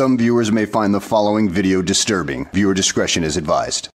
some viewers may find the following video disturbing. Viewer discretion is advised.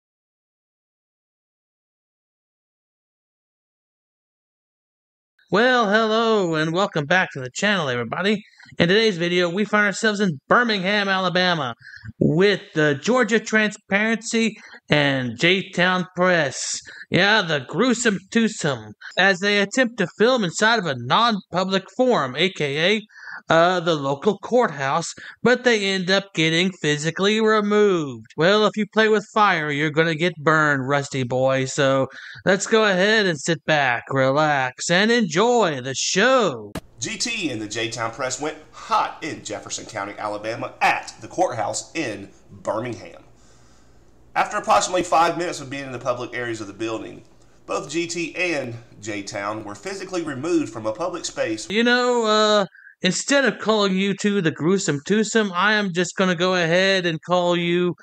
Well, hello and welcome back to the channel, everybody. In today's video, we find ourselves in Birmingham, Alabama with the Georgia Transparency and J-Town Press. Yeah, the gruesome twosome as they attempt to film inside of a non-public forum, aka the local courthouse, but they end up getting physically removed. Well, if you play with fire, you're going to get burned, Rusty boy, so let's go ahead and sit back, relax, and enjoy the show. GT and the J-Town Press went hot in Jefferson County, Alabama at the courthouse in Birmingham. After approximately 5 minutes of being in the public areas of the building, both GT and J-Town were physically removed from a public space. You know, instead of calling you two the gruesome twosome, I am just going to go ahead and call you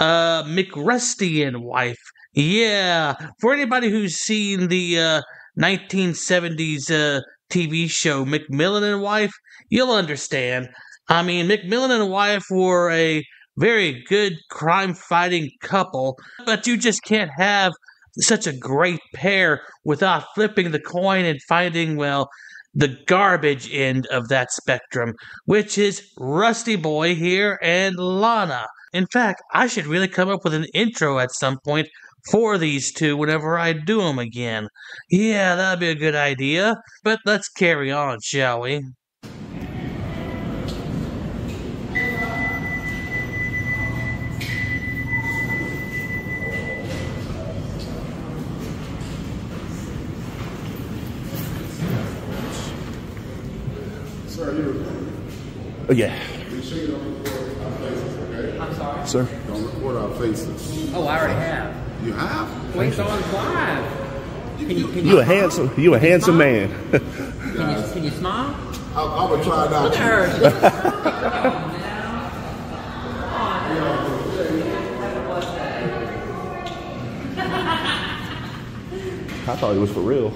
McRusty and wife. Yeah, for anybody who's seen the 1970s TV show McMillan and Wife, you'll understand. I mean, McMillan and Wife were a very good crime-fighting couple, but you just can't have such a great pair without flipping the coin and finding, well, the garbage end of that spectrum, which is Rusty Boy here and Lana. In fact, I should really come up with an intro at some point for these two whenever I do them again. Yeah, that'd be a good idea. But let's carry on, shall we? Sir, are you recording? Yeah. You sure you don't record our faces, okay? I'm sorry? Sir? Don't record our faces. Oh, I already have. You have? Wait, so I'm live. You a handsome man. Can you smile? I would try it out. Look at her. I thought he was for real.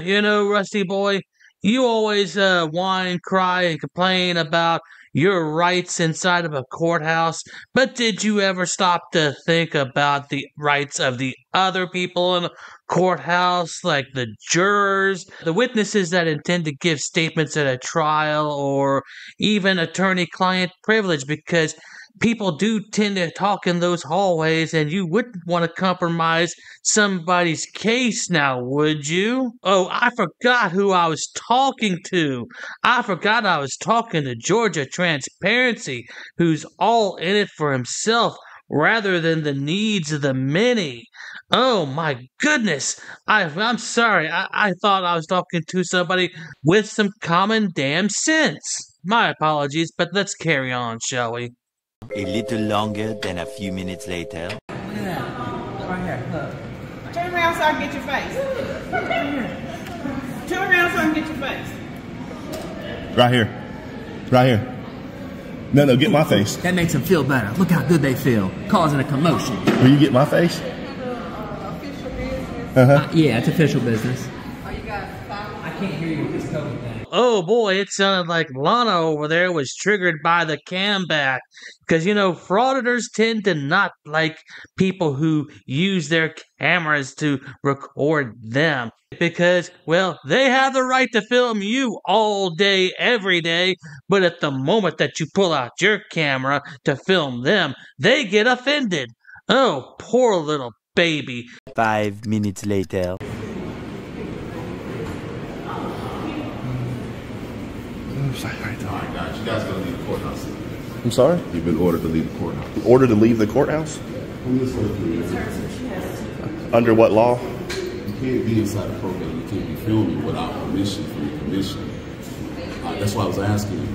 You know, Rusty boy, you always whine, cry, and complain about your rights inside of a courthouse, but did you ever stop to think about the rights of the other people in a courthouse, like the jurors, the witnesses that intend to give statements at a trial, or even attorney-client privilege, because people do tend to talk in those hallways, and you wouldn't want to compromise somebody's case now, would you? Oh, I forgot who I was talking to. I forgot I was talking to Georgia Transparency, who's all in it for himself rather than the needs of the many. Oh, my goodness. I'm sorry. I thought I was talking to somebody with some common damn sense. My apologies, but let's carry on, shall we? A little longer than a few minutes later. Look at that. Look right here. Look. Turn around so I can get your face. Turn around so I can get your face. Right here. Right here. No, get my face. That makes them feel better. Look how good they feel. Causing a commotion. Will you get my face? Official business. Yeah, it's official business. Oh, you got I can't hear you with this COVID thing. Oh boy, it sounded like Lana over there was triggered by the cam back. Because, you know, frauditors tend to not like people who use their cameras to record them. Because, well, they have the right to film you all day, every day. But at the moment that you pull out your camera to film them, they get offended. Oh, poor little baby. 5 minutes later. You guys gotta leave the courthouse. I'm sorry? You've been ordered to leave the courthouse. Ordered to leave the courthouse? Under what law? You can't be inside a program. You can't be filming without permission from your commission. That's why I was asking you,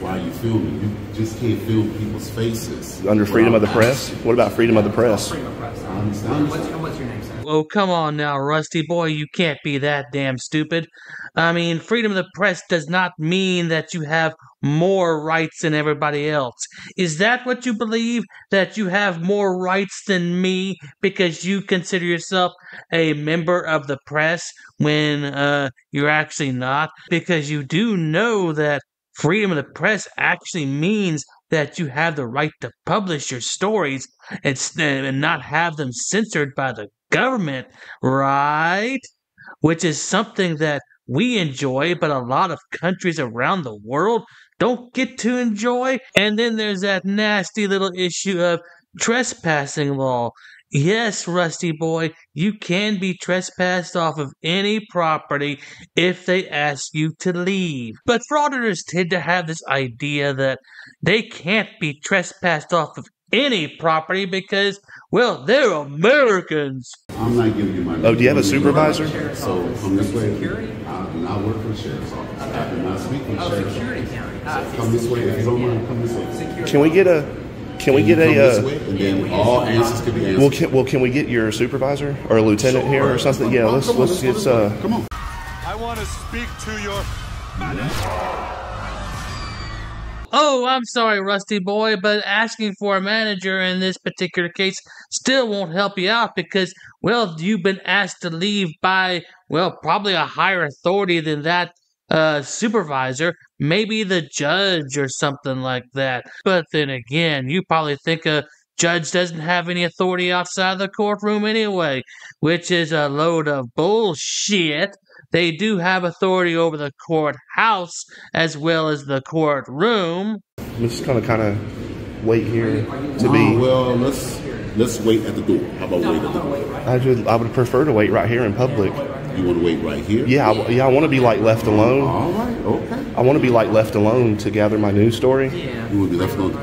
why are you filming? You just can't film people's faces. Under freedom of the press? What about freedom of the press? Freedom of the press. I understand. What's your name, sir? Oh, come on now, Rusty boy. You can't be that damn stupid. I mean, freedom of the press does not mean that you have more rights than everybody else. Is that what you believe? That you have more rights than me because you consider yourself a member of the press when you're actually not? Because you do know that freedom of the press actually means that you have the right to publish your stories and not have them censored by the government, right? Which is something that we enjoy, but a lot of countries around the world don't get to enjoy. And then there's that nasty little issue of trespassing law. Yes, Rusty boy, you can be trespassed off of any property if they ask you to leave. But frauditors tend to have this idea that they can't be trespassed off of any property because, well, they're Americans. I'm not giving you my name. Oh, do you have a supervisor? So, from this way, I do not work for the sheriff's office. Okay. I do not speak for the sheriff's office. So come this way. If you don't mind, come this way. Can we get a... Can we get your supervisor or a lieutenant here or something? Yeah, let's come on. I want to speak to your manager. Oh, I'm sorry, Rusty boy, but asking for a manager in this particular case still won't help you out because, well, you've been asked to leave by, well, probably a higher authority than that supervisor, maybe the judge or something like that. But then again, you probably think a judge doesn't have any authority outside the courtroom anyway, which is a load of bullshit. They do have authority over the courthouse as well as the courtroom. We're just gonna kind of wait here to be. Well, let's wait at the door. How about wait at the door? I would prefer to wait right here in public. You want to wait right here? Yeah, I want to be like left alone. All right, okay. I want to be like left alone to gather my news story. Yeah. You want to be left alone?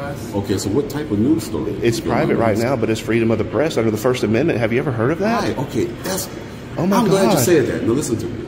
Okay, so what type of news story? It's private right now, but it's freedom of the press under the First Amendment. Have you ever heard of that? Right, okay. I'm glad you said that. Now listen to me.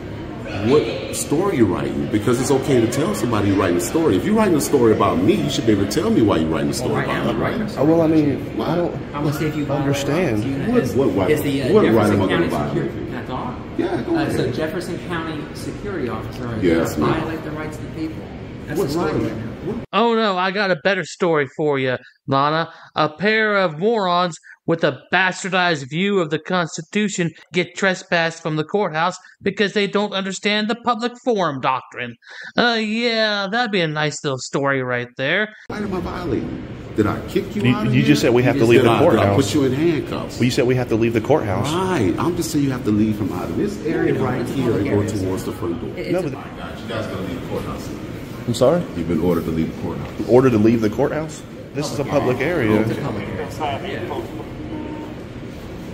What story you're writing? Because it's okay to tell somebody you're writing a story. If you're writing a story about me, you should be able to tell me why you're writing a story about me. Right? Oh, well, I mean, why? I don't understand. What right am I going to violate? That's all. Yeah, go ahead. So Jefferson County security officer violate the rights of the people. That's the story right now. Oh no, I got a better story for you, Lana. A pair of morons with a bastardized view of the Constitution get trespassed from the courthouse because they don't understand the public forum doctrine. Yeah, that'd be a nice little story right there. Why am I violating? Did I kick you out of here? You just said we have to leave the courthouse. Did I put you in handcuffs? Well, you said we have to leave the courthouse. Right. I'm just saying you have to leave from out of this area right here and go towards the front door. No, but my God, you guys gotta leave the courthouse. I'm sorry? You've been ordered to leave the courthouse. Ordered to leave the courthouse? This is a public area. It's a public area.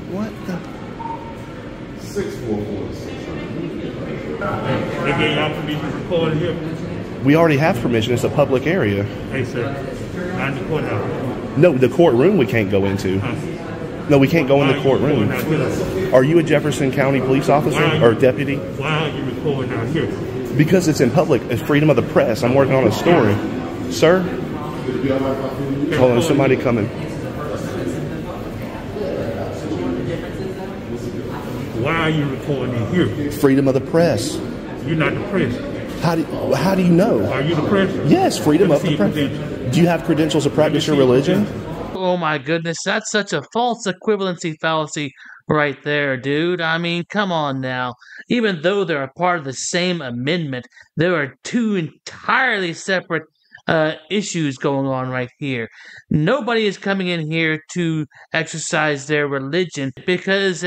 What the? 644. We already have permission. It's a public area. Hey, sir. Not the courthouse. No, the courtroom we can't go into. No, we can't go in the courtroom. Are you a Jefferson County police officer or deputy? Why are you recording out here? Because it's in public. It's freedom of the press. I'm working on a story. Sir? Hold on, somebody coming. Why are you recording in here? Freedom of the press. You're not the press. How do you know? Are you the press? Yes, freedom of the press. Do you have credentials to practice your religion? Oh my goodness, that's such a false equivalency fallacy. Right there, dude. I mean, come on now. Even though they're a part of the same amendment, there are two entirely separate issues going on right here. Nobody is coming in here to exercise their religion because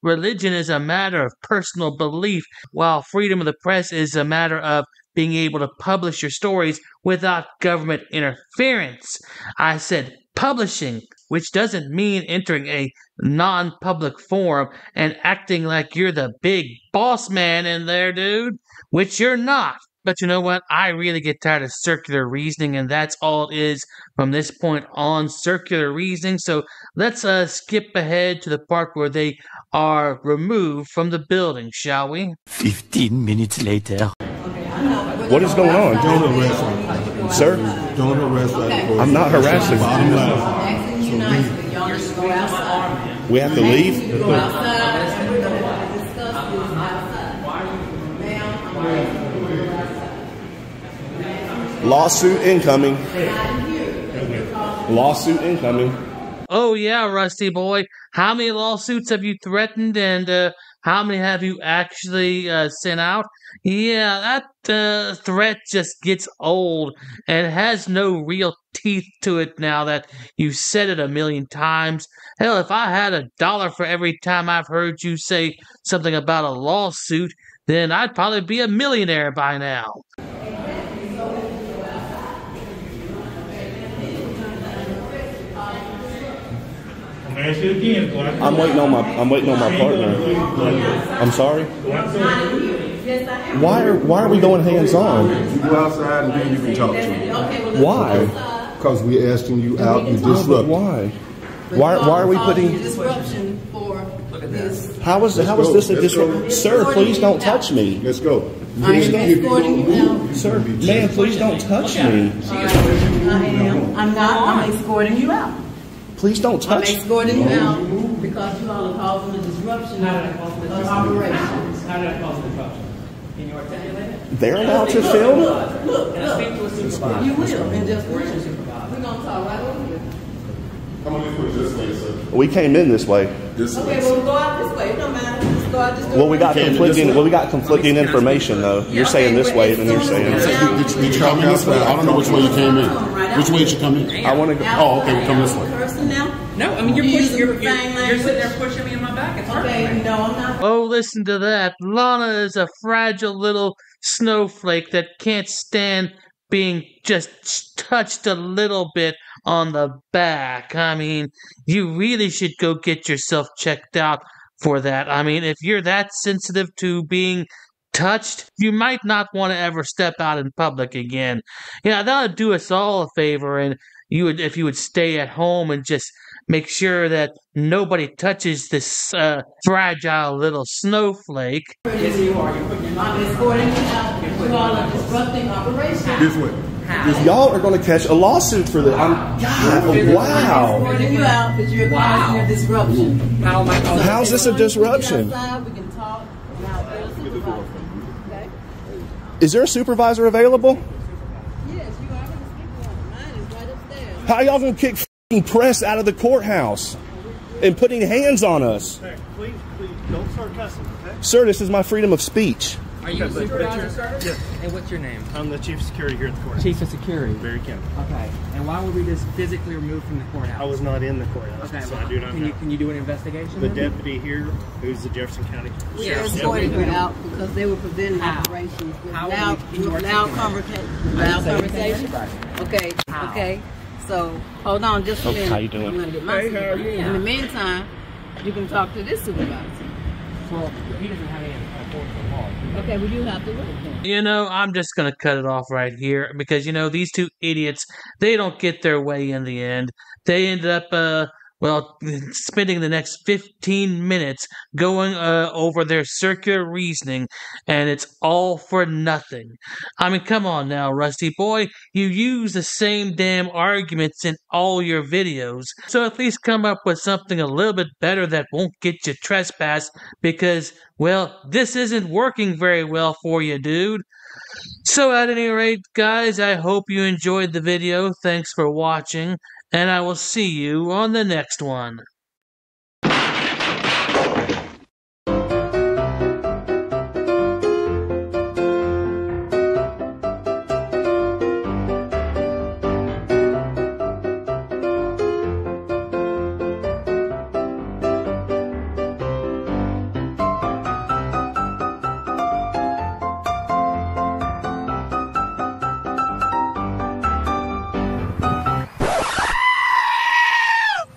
religion is a matter of personal belief, while freedom of the press is a matter of being able to publish your stories without government interference. I said publishing, which doesn't mean entering a non-public forum and acting like you're the big boss man in there, dude, which you're not. But you know what? I really get tired of circular reasoning, and that's all it is from this point on, circular reasoning. So let's skip ahead to the part where they are removed from the building, shall we? 15 minutes later. What is going on? Don't arrest me. Sir? Don't arrest me. I'm not harassing you. We have to leave? Lawsuit incoming. Lawsuit incoming. Oh yeah, Rusty boy. How many lawsuits have you threatened and How many have you actually sent out? Yeah, that threat just gets old and has no real teeth to it now that you've said it a million times. Hell, if I had $1 for every time I've heard you say something about a lawsuit, then I'd probably be a millionaire by now. I'm waiting on my partner. I'm sorry. Why are we going hands on? You go outside and then you can talk to me. Why? Because we're asking you out and disrupt. Why are we putting disruption for this? How is this a disruption? Sir, please don't touch me. Let's go. Sir, man, please don't touch me. I'm escorting you out. Please don't touch. I'm escorting you out because you all are causing a disruption of operations. How did I cause disruption? Can you articulate it? They're allowed to film? Look. Can I speak to a supervisor? You will. And just where's your supervisor? We're going to talk right over here. Come on, put it this way, sir. We came in this way. Okay, well, we'll go out this way. It don't matter. Just go out this way. Well, we got conflicting information, though. You're saying this way, and you're saying this way. Did you come in this way? I don't know which way you came in. Which way did you come in? I want to go. Oh, okay, we'll come this way. Now? No, I mean, you're sitting there pushing me in my back. It's okay, no, I'm not. Oh, listen to that. Lana is a fragile little snowflake that can't stand being just touched a little bit on the back. I mean, you really should go get yourself checked out for that. I mean, if you're that sensitive to being touched, you might not want to ever step out in public again. Yeah, that would do us all a favor, and if you would stay at home and just make sure that nobody touches this fragile little snowflake. Yes, you are. I'm escorting you out. You all are disrupting operations. This way. Y'all are going to catch a lawsuit for this. Wow. I'm escorting you out because you're causing a disruption. How is this a disruption? We can talk. Is there a supervisor available? How y'all gonna kick f***ing press out of the courthouse and putting hands on us? Please, please, don't start cussing, okay? Sir, this is my freedom of speech. Are you a supervisor, sir? Yes. And what's your name? I'm the chief of security here at the courthouse. Chief of security? Barry Kim. Okay. And why were we just physically removed from the courthouse? I was not in the courthouse, okay, so well, I do not know. Can you do an investigation? The deputy here, who's the Jefferson County Sheriff's Deputy. We escorted her out because they were preventing operations with loud conversation. Loud conversation? Okay, okay. So, hold on just a minute. How you doing? I'm gonna get my supervisor. In the meantime, you can talk to this supervisor. Well, he doesn't have any authority. Okay, well, you have to wait then. You know, I'm just going to cut it off right here because, you know, these two idiots, they don't get their way in the end. They ended up, well, spending the next 15 minutes going over their circular reasoning, and it's all for nothing. I mean, come on now, Rusty Boy. You use the same damn arguments in all your videos, so at least come up with something a little bit better that won't get you trespassed because, well, this isn't working very well for you, dude. So at any rate, guys, I hope you enjoyed the video. Thanks for watching. And I will see you on the next one.